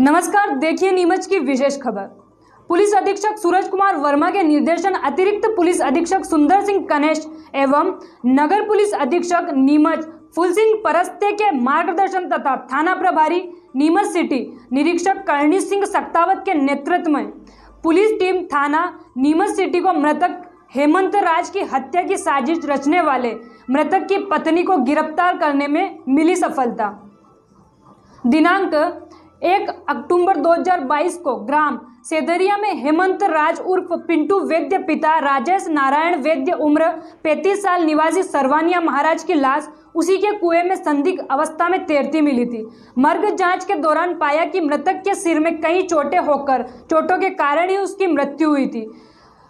नमस्कार, देखिए नीमच की विशेष खबर। पुलिस अधीक्षक सूरज कुमार वर्मा के निर्देशन अतिरिक्त पुलिस अधीक्षक सुंदर सिंह कनेश एवं नगर पुलिस अधीक्षक नीमच फूल सिंह परस्ते के मार्गदर्शन तथा थाना प्रभारी नीमच सिटी निरीक्षक कर्णी सिंह सक्तावत के नेतृत्व में पुलिस टीम थाना नीमच सिटी को मृतक हेमंत राज की हत्या की साजिश रचने वाले मृतक की पत्नी को गिरफ्तार करने में मिली सफलता। दिनांक 1 अक्टूबर 2022 को ग्राम सेदरिया में हेमंत राज उर्फ पिंटू वैद्य, पिता राजेश नारायण वैद्य, उम्र 35 साल, निवासी सरवानिया महाराज की लाश उसी के कुएं में संदिग्ध अवस्था में तैरती मिली थी। मर्ग जांच के दौरान पाया कि मृतक के सिर में कई चोटों के कारण ही उसकी मृत्यु हुई थी।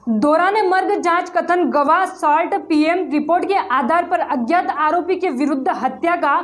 दौरान मर्ग जांच कथन गवाह साल्ट पीएम रिपोर्ट के आधार पर अज्ञात आरोपी के विरुद्ध हत्या का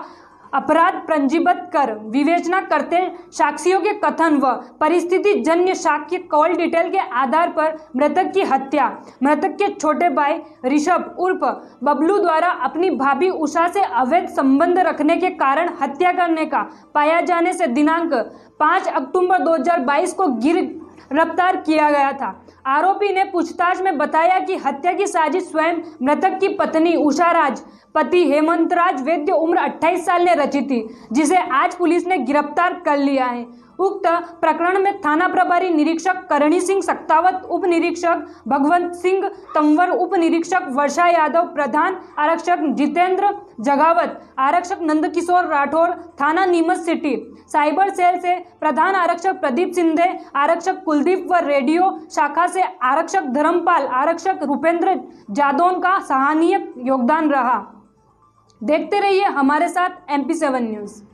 अपराध पंजीबद्ध कर विवेचना करते साक्षियों के कथन व परिस्थिति जन्य साक्ष्य कॉल डिटेल के आधार पर मृतक की हत्या मृतक के छोटे भाई ऋषभ उर्फ बबलू द्वारा अपनी भाभी उषा से अवैध संबंध रखने के कारण हत्या करने का पाया जाने से दिनांक 5 अक्टूबर 2022 को गिरफ्तार किया गया था। आरोपी ने पूछताछ में बताया कि हत्या की साजिश स्वयं मृतक की पत्नी उषा राज, पति हेमंत राज वैद्य उम्र 28 साल ने रची थी, जिसे आज पुलिस ने गिरफ्तार कर लिया है। उक्त प्रकरण में थाना प्रभारी निरीक्षक कर्णी सिंह सक्तावत, उप निरीक्षक भगवंत सिंह तंवर, उप निरीक्षक वर्षा यादव, प्रधान आरक्षक जितेंद्र जगावत, आरक्षक नंदकिशोर राठौर, थाना नीमच सिटी साइबर सेल से प्रधान आरक्षक प्रदीप सिंधे, आरक्षक कुलदीप व रेडियो शाखा से आरक्षक धर्मपाल, आरक्षक रुपेंद्र जादौन का सराहनीय योगदान रहा। देखते रहिए हमारे साथ MP 7 न्यूज़।